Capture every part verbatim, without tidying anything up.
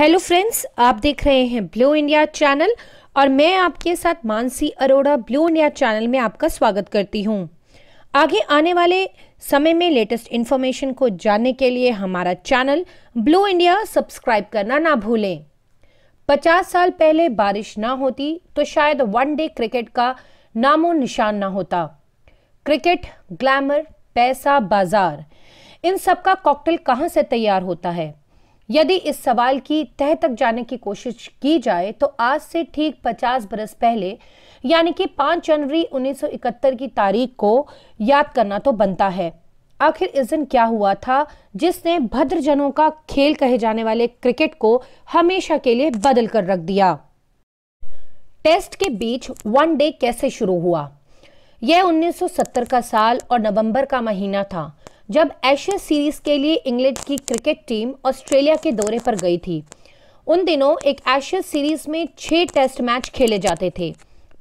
Hello friends, आप देख रहे हैं ब्लू इंडिया चैनल और मैं आपके साथ Mansi Arora blue India channel में आपका स्वागत करती हूं। आगे आने वाले समय में लेटेस्ट इन्फॉर्मेशन को जानने के लिए हमारा चैनल ब्लू इंडिया सब्सक्राइब करना ना भूलें। पचास साल पहले बारिश ना होती तो शायद वन डे क्रिकेट का नामो निशान ना होता। क्रिकेट, ग्लैमर, पैसा, बाजार, इन सब का कॉकटेल कहां से तैयार होता है? यदि इस सवाल की तह तक जाने की कोशिश की जाए तो आज से ठीक पचास बरस पहले यानी कि पाँच जनवरी उन्नीस सौ इकहत्तर की तारीख को याद करना तो बनता है। आखिर इस दिन क्या हुआ था जिसने भद्रजनों का खेल कहे जाने वाले क्रिकेट को हमेशा के लिए बदल कर रख दिया? टेस्ट के बीच वन डे कैसे शुरू हुआ? यह उन्नीस सौ सत्तर का साल और नवंबर का महीना था जब एशेज सीरीज के लिए इंग्लैंड की क्रिकेट टीम ऑस्ट्रेलिया के दौरे पर गई थी। उन दिनों एक एशेज सीरीज में छह टेस्ट मैच खेले जाते थे।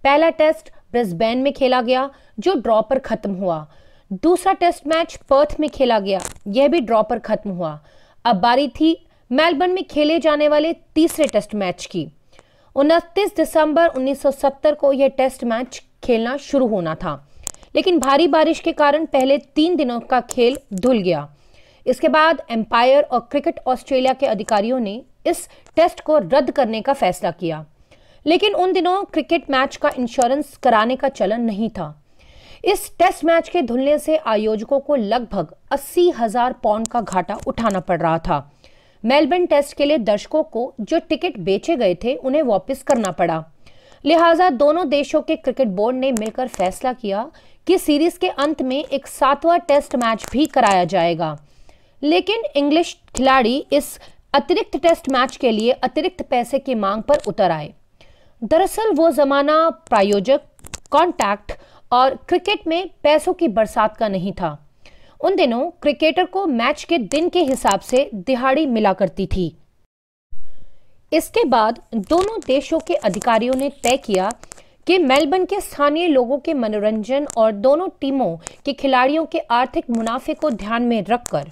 पहला टेस्ट ब्रिस्बेन में खेला गया जो ड्रॉ पर खत्म हुआ। दूसरा टेस्ट मैच पर्थ में खेला गया, यह भी ड्रॉ पर खत्म हुआ। अब बारी थी मेलबर्न में खेले जाने वाले तीसरे टेस्ट मैच की। उनतीस दिसंबर उन्नीस सौ सत्तर को यह टेस्ट मैच खेलना शुरू होना था, लेकिन भारी बारिश के कारण पहले तीन दिनों का खेल धुल गया। इसके बाद एम्पायर और क्रिकेट ऑस्ट्रेलिया के अधिकारियों ने इस टेस्ट को रद्द करने का फैसला किया, लेकिन उन दिनों क्रिकेट मैच का इंश्योरेंस कराने का चलन नहीं था। इस टेस्ट मैच के धुलने से आयोजकों को लगभग अस्सी हजार पाउंड का घाटा उठाना पड़ रहा था। मेलबर्न टेस्ट के लिए दर्शकों को जो टिकट बेचे गए थे उन्हें वापस करना पड़ा। लिहाजा दोनों देशों के क्रिकेट बोर्ड ने मिलकर फैसला किया कि सीरीज के अंत में एक सातवां टेस्ट मैच भी कराया जाएगा, लेकिन इंग्लिश खिलाड़ी इस अतिरिक्त टेस्ट मैच के लिए अतिरिक्त पैसे की मांग पर उतर आए। दरअसल वो जमाना प्रायोजक, कॉन्टैक्ट और क्रिकेट में पैसों की बरसात का नहीं था। उन दिनों क्रिकेटर को मैच के दिन के हिसाब से दिहाड़ी मिला करती थी। इसके बाद दोनों देशों के अधिकारियों ने तय किया कि मेलबर्न के स्थानीय लोगों के मनोरंजन और दोनों टीमों के खिलाड़ियों के आर्थिक मुनाफे को ध्यान में रखकर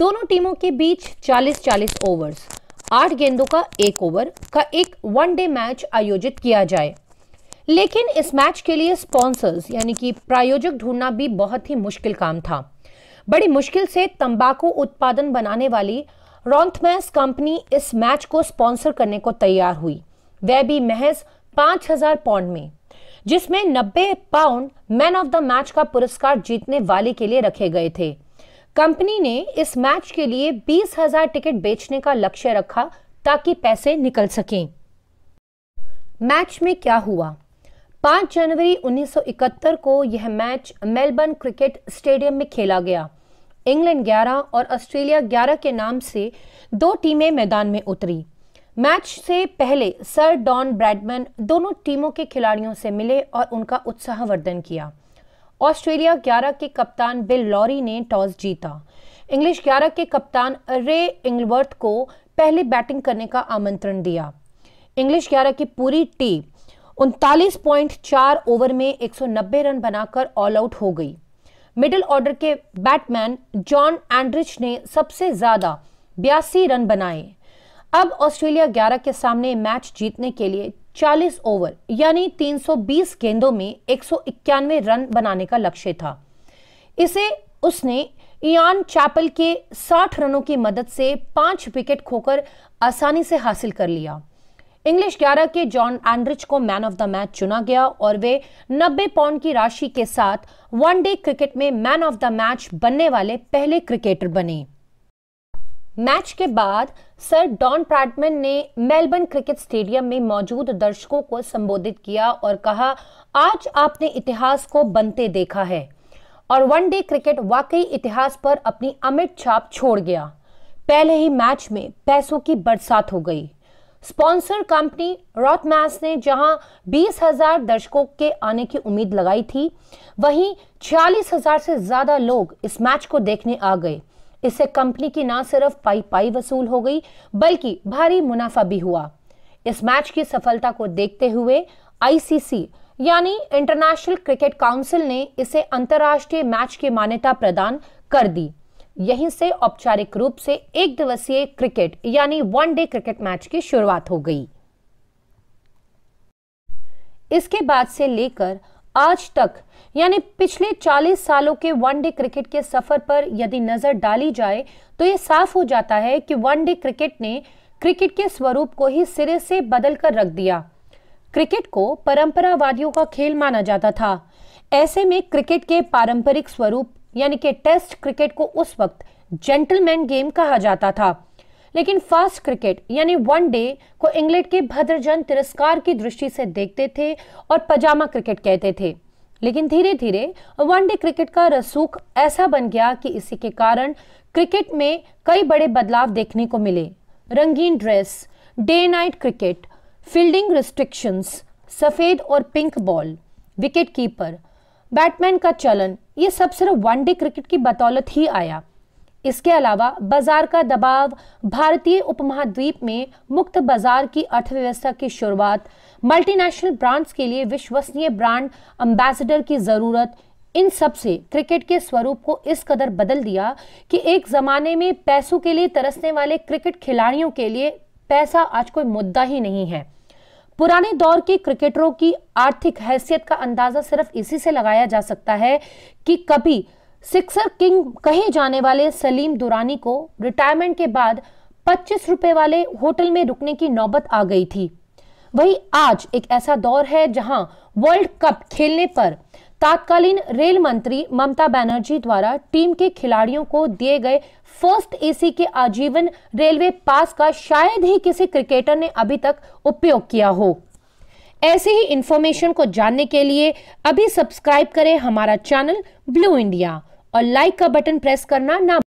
दोनों टीमों के बीच चालीस चालीस ओवर्स, आठ गेंदों का एक ओवर का एक वनडे मैच आयोजित किया जाए। लेकिन इस मैच के लिए स्पॉन्सर्स यानी कि प्रायोजक ढूंढना भी बहुत ही मुश्किल काम था। बड़ी मुश्किल से तंबाकू उत्पादन बनाने वाली रोथमैन्स कंपनी इस मैच को स्पॉन्सर करने को तैयार हुई, वह भी महज पाँच हजार पाउंड में, जिसमें नब्बे pound man of the match का पुरस्कार जीतने वाले के लिए रखे गए थे। कंपनी ने इस मैच के लिए बीस हजार टिकट बेचने का लक्ष्य रखा ताकि पैसे निकल सकें। मैच में क्या हुआ? पाँच जनवरी उन्नीस सौ इकहत्तर को यह मैच मेलबर्न क्रिकेट स्टेडियम में खेला गया। इंग्लैंड ग्यारह और ऑस्ट्रेलिया ग्यारह के नाम से दो टीमें मैदान में उतरी। मैच से पहले सर डॉन ब्रैडमैन दोनों टीमों के खिलाड़ियों से मिले और उनका उत्साहवर्धन किया। ऑस्ट्रेलिया ग्यारह के कप्तान बिल लॉरी ने टॉस जीता। इंग्लिश ग्यारह के कप्तान रे इंग्लवर्थ को पहले बैटिंग करने का आमंत्रण दिया। इंग्लिश ग्यारह की पूरी टीम उनतालीस पॉइंट चार ओवर में एक सौ नब्बे रन बनाकर ऑल आउट हो गई। मिडिल ऑर्डर के बैटमैन जॉन एंड्रिच ने सबसे ज्यादा बयासी रन बनाए। अब ऑस्ट्रेलिया ग्यारह के सामने मैच जीतने के लिए चालीस ओवर यानी तीन सौ बीस गेंदों में एक सौ इक्यानवे रन बनाने का लक्ष्य था। इसे उसने इयान चैपल के साठ रनों की मदद से पांच विकेट खोकर आसानी से हासिल कर लिया। इंग्लिश ग्यारह के जॉन एंड्रिच को मैन ऑफ द मैच चुना गया और वे नब्बे पाउंड की राशि के साथ वनडे क्रिकेट में मैन ऑफ द मैच बनने वाले पहले क्रिकेटर बने। मैच के बाद सर डॉन ब्रैडमैन ने मेलबर्न क्रिकेट स्टेडियम में मौजूद दर्शकों को संबोधित किया और कहा, आज आपने इतिहास को बनते देखा है और वनडे क्रिकेट वाकई इतिहास पर अपनी अमिट छाप छोड़ गया। पहले ही मैच में पैसों की बरसात हो गई। स्पॉन्सर कंपनी रोथमैन्स ने जहां बीस हजार दर्शकों के आने की उम्मीद लगाई थी, वहीं छियालीस हजार से ज्यादा लोग इस मैच को देखने आ गए। इससे कंपनी की ना सिर्फ पाई पाई वसूल हो गई बल्कि भारी मुनाफा भी हुआ। इस मैच की सफलता को देखते हुए आईसीसी यानी इंटरनेशनल क्रिकेट काउंसिल ने इसे अंतर्राष्ट्रीय मैच की मान्यता प्रदान कर दी। यहीं से औपचारिक रूप से एक दिवसीय क्रिकेट यानी वनडे क्रिकेट मैच की शुरुआत हो गई। इसके बाद से लेकर आज तक यानी पिछले चालीस सालों के वनडे क्रिकेट के सफर पर यदि नजर डाली जाए तो ये साफ हो जाता है कि वनडे क्रिकेट ने क्रिकेट के स्वरूप को ही सिरे से बदल कर रख दिया। क्रिकेट को परंपरावादियों का खेल माना जाता था। ऐसे में क्रिकेट के पारंपरिक स्वरूप यानी कि टेस्ट क्रिकेट को उस वक्त जेंटलमैन गेम कहा जाता था, लेकिन फास्ट क्रिकेट यानी वन डे को इंग्लैंड के भद्रजन तिरस्कार की दृष्टि से देखते थे और पजामा क्रिकेट कहते थे। लेकिन धीरे धीरे वन डे क्रिकेट का रसूख ऐसा बन गया कि इसी के कारण क्रिकेट में कई बड़े बदलाव देखने को मिले। रंगीन dress, day night cricket, fielding restrictions, सफेद और pink ball, wicket keeper, batman का चलन, ये सब सिर्फ वनडे क्रिकेट की बदौलत ही आया। इसके अलावा बाजार का दबाव, भारतीय उपमहाद्वीप में मुक्त बाजार की अर्थव्यवस्था की शुरुआत, मल्टीनेशनल ब्रांड्स के लिए विश्वसनीय ब्रांड एम्बेसडर की ज़रूरत, इन सब से क्रिकेट के स्वरूप को इस कदर बदल दिया कि एक ज़माने में पैसों के लिए तरसने वाले क्रिकेट खिलाड़ियों के लिए पैसा आज कोई मुद्दा ही नहीं है। पुराने दौर के क्रिकेटरों की आर्थिक हैसियत का अंदाज़ा सिर्फ इसी से लगाया जा सकता है कि कभी सिक्सर किंग कहे जाने वाले सलीम दुरानी को रिटायरमेंट के बाद पच्चीस रुपए वाले होटल में रुकने की नौबत आ गई थी। वही आज एक ऐसा दौर है जहां वर्ल्ड कप खेलने पर तत्कालीन रेल मंत्री ममता बनर्जी द्वारा टीम के खिलाड़ियों को दिए गए फर्स्ट एसी के आजीवन रेलवे पास का शायद ही किसी क्रिकेटर ने अभी तक उपयोग किया हो। ऐसे ही इंफॉर्मेशन को जानने के लिए अभी सब्सक्राइब करें हमारा चैनल ब्लू इंडिया और लाइक का बटन प्रेस करना ना